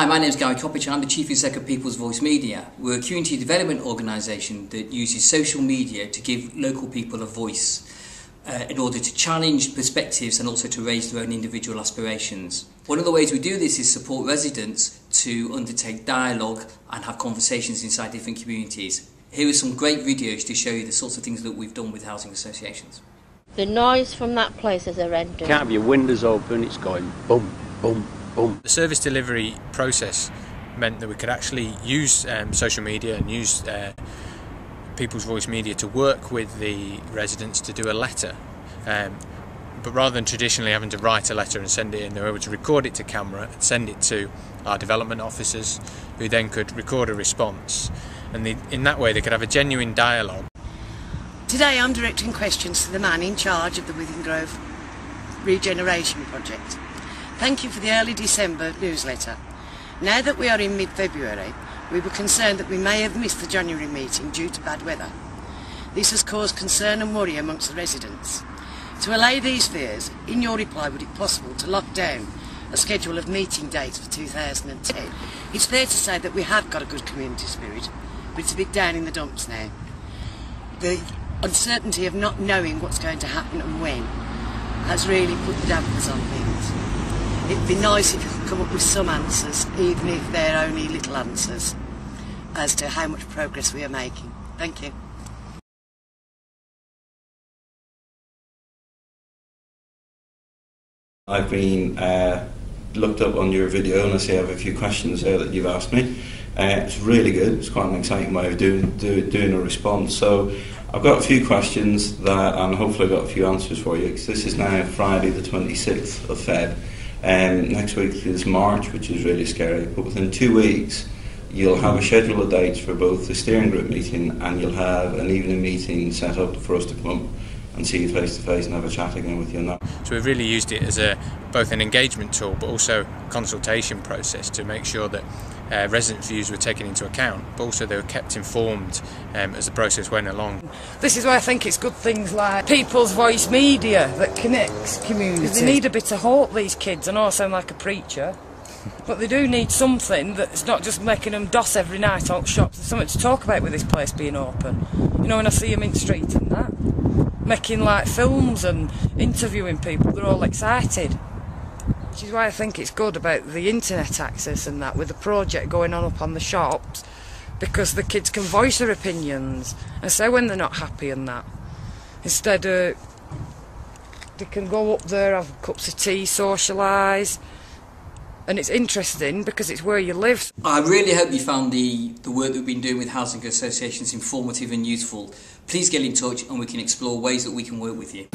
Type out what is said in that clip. Hi, my name is Gary Coppitch and I'm the Chief Executive of People's Voice Media. We're a community development organisation that uses social media to give local people a voice in order to challenge perspectives and also to raise their own individual aspirations. One of the ways we do this is support residents to undertake dialogue and have conversations inside different communities. Here are some great videos to show you the sorts of things that we've done with housing associations. The noise from that place is horrendous. You can't have your windows open, it's going boom, boom. The service delivery process meant that we could actually use social media and use People's Voice Media to work with the residents to do a letter. But rather than traditionally having to write a letter and send it in, they were able to record it to camera and send it to our development officers, who then could record a response. And in that way they could have a genuine dialogue. Today I'm directing questions to the man in charge of the Withington Grove Regeneration Project. Thank you for the early December newsletter. Now that we are in mid-February, we were concerned that we may have missed the January meeting due to bad weather. This has caused concern and worry amongst the residents. To allay these fears, in your reply, would it be possible to lock down a schedule of meeting dates for 2010? It's fair to say that we have got a good community spirit, but it's a bit down in the dumps now. The uncertainty of not knowing what's going to happen and when has really put the dampers on things. It'd be nice if you could come up with some answers, even if they're only little answers, as to how much progress we are making. Thank you. I've been looked up on your video and I see I have a few questions there that you've asked me. It's really good, it's quite an exciting way of doing a response. So I've got a few questions that, and hopefully I've got a few answers for you, because this is now Friday the 26th of Feb. Next week is March, which is really scary, but within 2 weeks you'll have a schedule of dates for both the steering group meeting and you'll have an evening meeting set up for us to come up and see you face to face and have a chat again with you on that. So we've really used it as both an engagement tool but also a consultation process to make sure that resident views were taken into account, but also they were kept informed as the process went along. This is why I think it's good things like People's Voice Media that connects communities. They need a bit of hope, these kids. I know I sound like a preacher, but they do need something that's not just making them doss every night out shops. There's something to talk about with this place being open. You know, when I see them in the street and that, making like films and interviewing people, they're all excited. Which is why I think it's good about the internet access and that, with the project going on up on the shops, because the kids can voice their opinions and say when they're not happy and that. Instead, they can go up there, have cups of tea, socialise, and it's interesting because it's where you live. I really hope you found the work that we've been doing with housing associations informative and useful. Please get in touch and we can explore ways that we can work with you.